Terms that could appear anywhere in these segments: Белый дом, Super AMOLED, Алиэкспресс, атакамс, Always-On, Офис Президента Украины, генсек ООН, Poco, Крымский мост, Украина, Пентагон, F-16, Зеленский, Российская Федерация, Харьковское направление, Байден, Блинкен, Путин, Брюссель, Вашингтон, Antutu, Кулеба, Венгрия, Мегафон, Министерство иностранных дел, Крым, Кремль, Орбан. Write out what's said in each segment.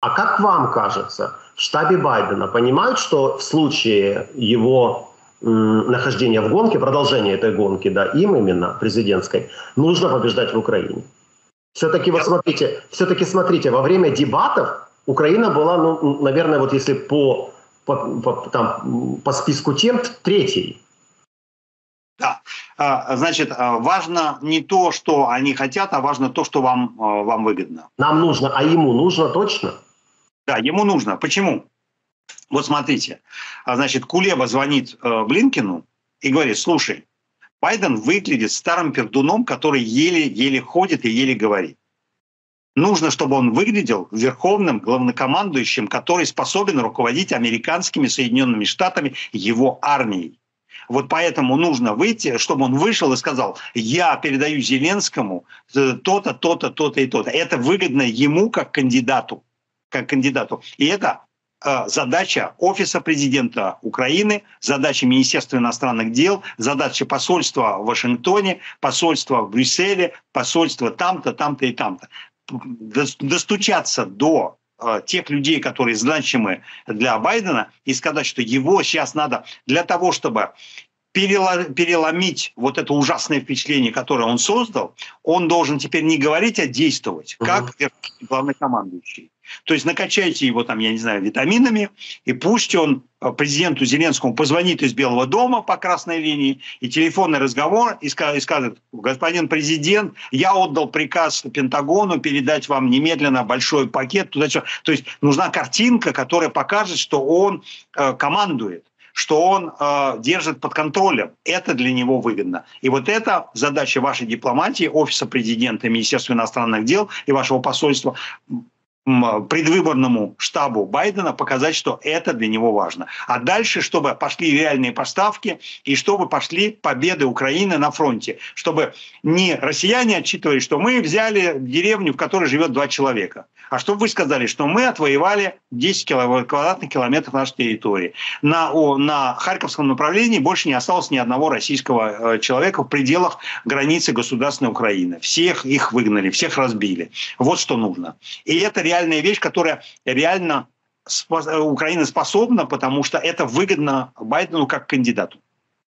А как вам кажется, в штабе Байдена понимают, что в случае его нахождения в гонке, продолжения этой гонки, да, им именно, президентской, нужно побеждать в Украине? Все-таки вот смотрите, во время дебатов Украина была, ну, наверное, вот если по списку тем, третьей. Да, значит, важно не то, что они хотят, а важно то, что вам выгодно. Нам нужно, а ему нужно точно? Да, ему нужно. Почему? Вот смотрите, значит, Кулеба звонит Блинкену и говорит: слушай, Байден выглядит старым пердуном, который еле-еле ходит и еле говорит. Нужно, чтобы он выглядел верховным главнокомандующим, который способен руководить американскими Соединенными Штатами, его армией. Вот поэтому нужно выйти, чтобы он вышел и сказал: я передаю Зеленскому то-то, то-то, то-то и то-то. Это выгодно ему как кандидату. И это задача Офиса Президента Украины, задача Министерства иностранных дел, задача посольства в Вашингтоне, посольства в Брюсселе, посольства там-то, там-то и там-то. Достучаться до тех людей, которые значимы для Байдена, и сказать, что его сейчас надо для того, чтобы переломить вот это ужасное впечатление, которое он создал, он должен теперь не говорить, а действовать, как главнокомандующий. То есть накачайте его там, я не знаю, витаминами, и пусть он президенту Зеленскому позвонит из Белого дома по красной линии, и телефонный разговор, и скажет: господин президент, я отдал приказ Пентагону передать вам немедленно большой пакет. Туда-сюда. То есть нужна картинка, которая покажет, что он командует, что он держит под контролем. Это для него выгодно. И вот это задача вашей дипломатии, Офиса Президента, Министерства иностранных дел и вашего посольства – предвыборному штабу Байдена показать, что это для него важно. А дальше, чтобы пошли реальные поставки и чтобы пошли победы Украины на фронте. Чтобы не россияне отчитывали, что мы взяли деревню, в которой живет 2 человека. А чтобы вы сказали, что мы отвоевали 10 квадратных километров нашей территории. На Харьковском направлении больше не осталось ни одного российского человека в пределах границы государственной Украины. Всех их выгнали, всех разбили. Вот что нужно. И это реально вещь, которая реально Украина способна, потому что это выгодно Байдену как кандидату.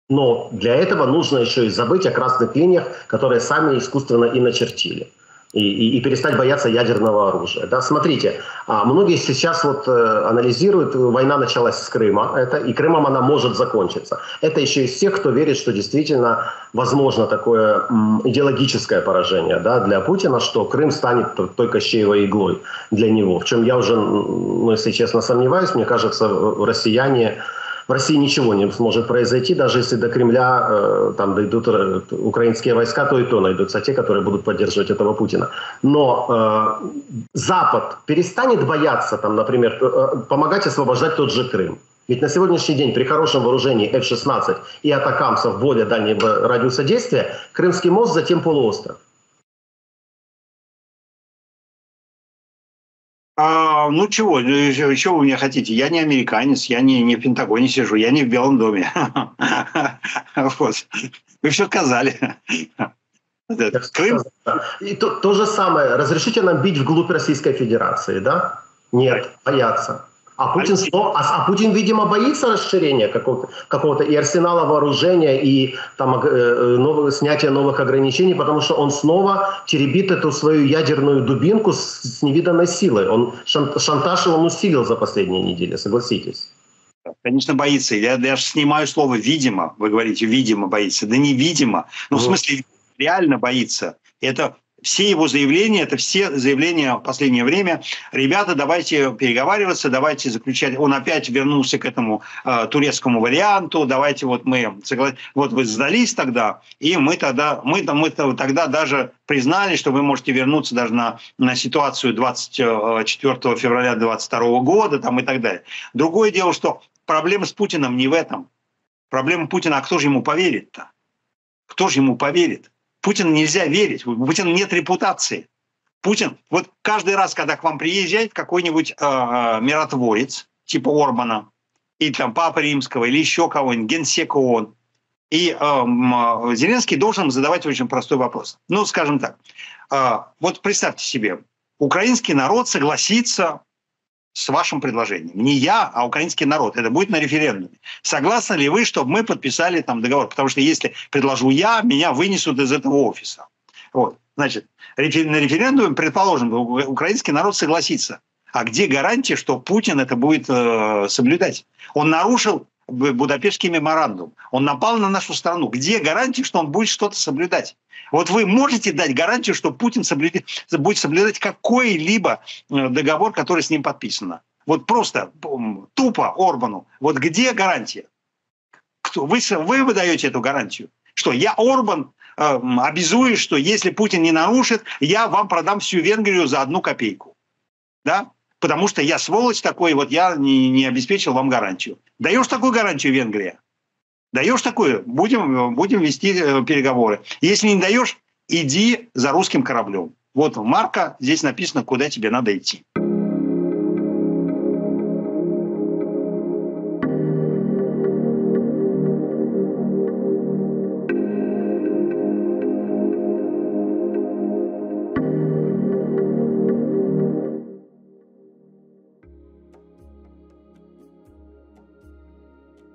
Но для этого нужно еще и забыть о красных линиях, которые сами искусственно и начертили. И перестать бояться ядерного оружия. Да, смотрите, многие сейчас вот анализируют, война началась с Крыма, и Крымом она может закончиться. Это еще из тех, кто верит, что действительно возможно такое идеологическое поражение, да, для Путина, что Крым станет той кощеевой иглой для него. В чем я уже, ну, если честно, сомневаюсь. Мне кажется, в России ничего не сможет произойти, даже если до Кремля там дойдут украинские войска, то и то найдутся те, которые будут поддерживать этого Путина. Но Запад перестанет бояться, там, например, помогать освобождать тот же Крым. Ведь на сегодняшний день при хорошем вооружении F-16 и атакамсов более дальнего радиуса действия Крымский мост, затем полуостров. Ну чего, чего вы меня хотите? Я не американец, я не в Пентагоне сижу, я не в Белом доме. Вы все сказали. Крым. И то же самое. Разрешите нам бить вглубь Российской Федерации, да? Нет, боятся. А Путин, видимо, боится расширения какого-то и арсенала вооружения, и там, снятия новых ограничений, потому что он снова теребит эту свою ядерную дубинку с невиданной силой. Шантаж он усилил за последние недели, согласитесь. Конечно, боится. Я даже снимаю слово «видимо». Вы говорите «видимо» боится. Да невидимо. Ну, в смысле, реально боится. Это... Все его заявления, это все заявления в последнее время. Ребята, давайте переговариваться, давайте заключать. Он опять вернулся к этому турецкому варианту. Давайте вот мы согласились. Вот вы сдались тогда, и мы тогда даже признали, что вы можете вернуться даже на ситуацию 24 февраля 2022 года там, и так далее. Другое дело, что проблема с Путиным не в этом. Проблема Путина, а кто же ему поверит-то? Кто же ему поверит? Путину нельзя верить. У Путина нет репутации. Путин, вот каждый раз, когда к вам приезжает какой-нибудь миротворец, типа Орбана, или там Папы Римского, или еще кого-нибудь, генсек ООН, и Зеленский должен задавать очень простой вопрос. Ну, скажем так, вот представьте себе, украинский народ согласится с вашим предложением. Не я, а украинский народ. Это будет на референдуме. Согласны ли вы, чтобы мы подписали там договор? Потому что если предложу я, меня вынесут из этого офиса. Вот. Значит, на референдуме, предположим, украинский народ согласится. А где гарантия, что Путин это будет соблюдать? Он нарушил Будапештский меморандум. Он напал на нашу страну. Где гарантия, что он будет что-то соблюдать? Вот вы можете дать гарантию, что Путин будет соблюдать какой-либо договор, который с ним подписан? Вот просто тупо Орбану. Вот где гарантия? Вы выдаете эту гарантию? Что я, Орбан, обязуюсь, что если Путин не нарушит, я вам продам всю Венгрию за 1 копейку. Да? Потому что я сволочь такой, вот я не обеспечил вам гарантию. Даешь такую гарантию, Венгрия? Даешь такую? Будем вести переговоры. Если не даешь, иди за русским кораблем. Вот марка, здесь написано, куда тебе надо идти.